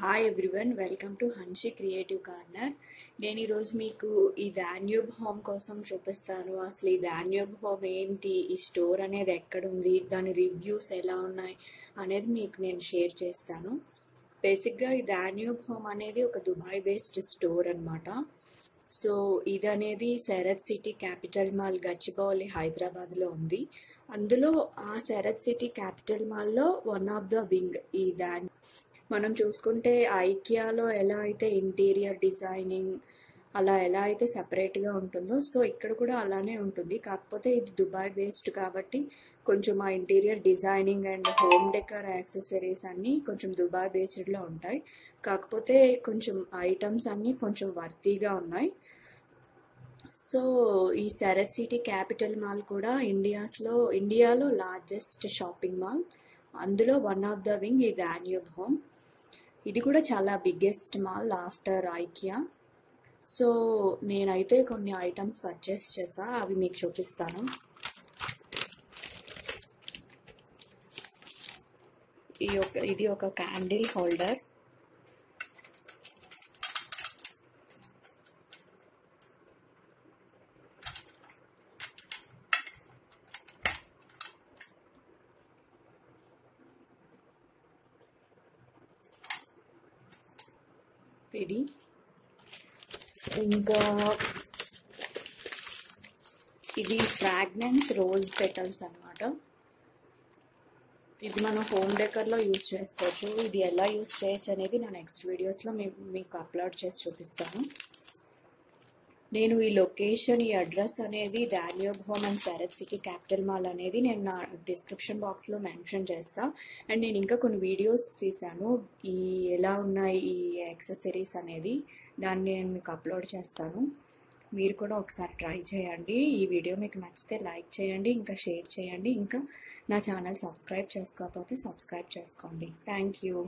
Hi everyone, welcome to Hanshi Creative Corner. నేను ఈరోజు మీకు ఈ డాన్యూబ్ హోమ్ కోసం చూపిస్తాను. అసలు ఈ డాన్యూబ్ హోమ్ ఏంటి, ఈ స్టోర్ అనేది ఎక్కడుంది, దాని రివ్యూస్ ఎలా ఉన్నాయి అనేది మీకు నేను షేర్ చేస్తాను. బేసిక్గా ఈ డాన్యూబ్ హోమ్ అనేది ఒక దుబాయ్ బేస్డ్ స్టోర్ అనమాట. సో ఇదనేది Sarath city capital mall Gachibowli హైదరాబాద్లో ఉంది. అందులో ఆ శరత్ సిటీ క్యాపిటల్ మాల్లో వన్ ఆఫ్ ద వింగ్ ఈ మనం చూసుకుంటే ఐకియాలో ఎలా అయితే ఇంటీరియర్ డిజైనింగ్ అలా ఎలా అయితే సపరేట్గా ఉంటుందో, సో ఇక్కడ కూడా అలానే ఉంటుంది. కాకపోతే ఇది దుబాయ్ బేస్డ్ కాబట్టి కొంచెం ఆ interior designing and home decor accessories అన్నీ కొంచెం దుబాయ్ బేస్డ్లో ఉంటాయి. కాకపోతే కొంచెం ఐటమ్స్ అన్నీ కొంచెం వర్తీగా ఉన్నాయి. సో ఈ శరత్ సిటీ క్యాపిటల్ మాల్ కూడా ఇండియాలో లార్జెస్ట్ షాపింగ్ మాల్. అందులో వన్ ఆఫ్ ద వింగ్ ఈ డాన్యూబ్ హోమ్. ఇది కూడా చాలా biggest mall after IKEA. So నేనైతే కొన్ని ఐటమ్స్ పర్చేస్ చేసా, అవి మీకు చూపిస్తాను. ఇది ఒక క్యాండిల్ హోల్డర్. ఇది ఇంకా ఇది ఫ్రాగ్రెన్స్ రోజ్ పెటల్స్ అన్నమాట. ఇది మనం హోమ్ డెకర్లో యూజ్ చేసుకోవచ్చు. ఇది ఎలా యూజ్ చేయొచ్చు అనేది నా నెక్స్ట్ వీడియోస్లో మీకు అప్లోడ్ చేసి చూపిస్తాను. నేను ఈ లొకేషన్, ఈ అడ్రస్ అనేది Danube home and Sarath city capital mall అనేది నేను నా డిస్క్రిప్షన్ బాక్స్లో మెన్షన్ చేస్తాను. అండ్ నేను ఇంకా కొన్ని వీడియోస్ తీశాను, ఈ ఎలా ఉన్నాయి ఈ యాక్సెసరీస్ అనేది, దాన్ని నేను మీకు అప్లోడ్ చేస్తాను. మీరు కూడా ఒకసారి ట్రై చేయండి. ఈ వీడియో మీకు నచ్చితే లైక్ చేయండి, ఇంకా షేర్ చేయండి, ఇంకా నా ఛానల్ సబ్స్క్రైబ్ చేసుకోకపోతే సబ్స్క్రైబ్ చేసుకోండి. Thank you.